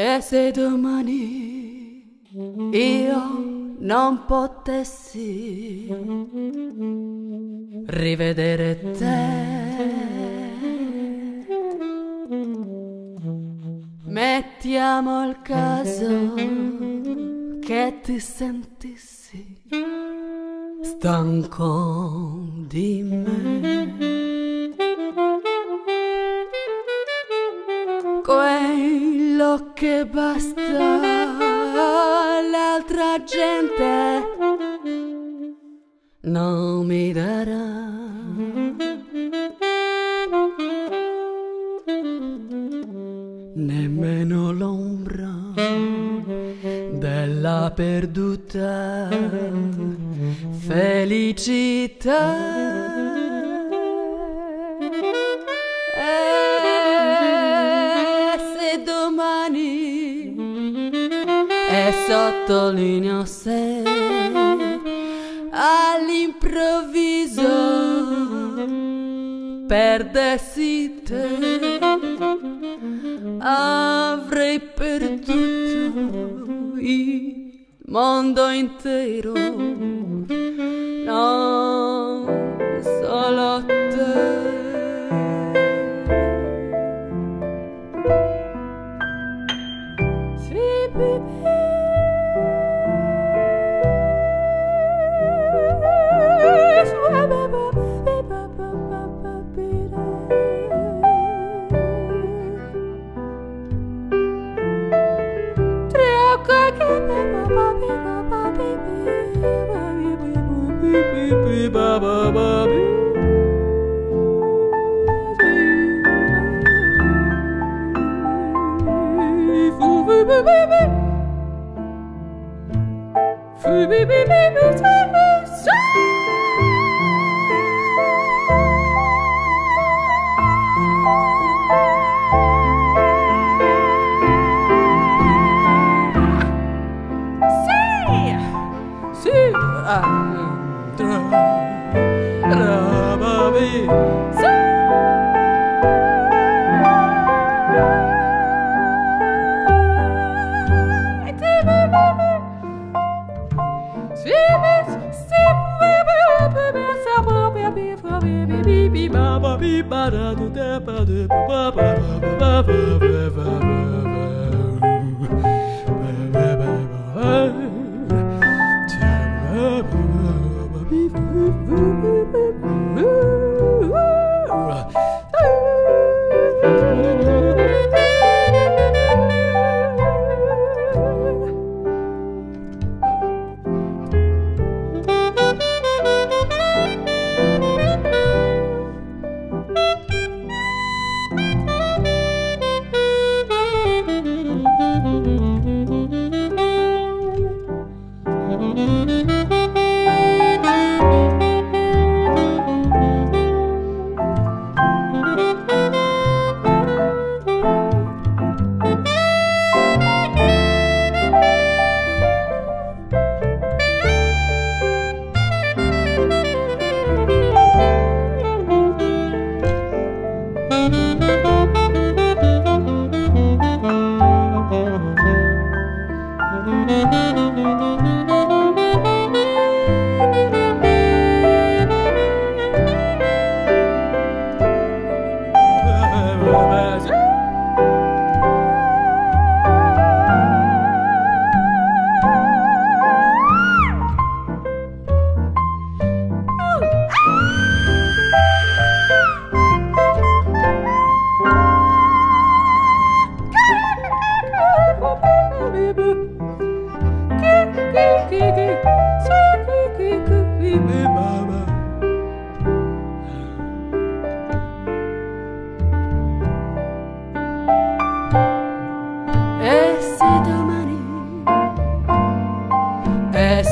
E se domani io non potessi rivedere te, mettiamo il caso che ti sentissi stanco di me. Quello che basta l'altra gente non mi darà. Nemmeno l'ombra della perduta felicità. E sottolineo se all'improvviso perdessi te, avrei perduto il mondo intero, non solo te.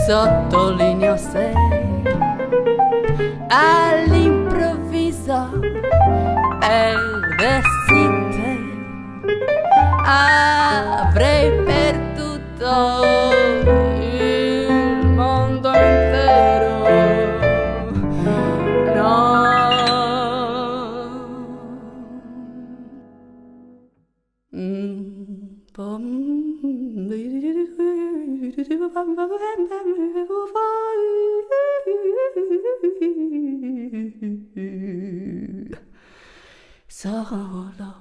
Sottolineo se all'improvviso perdessi te, avrei perduto il mondo intero, no Solo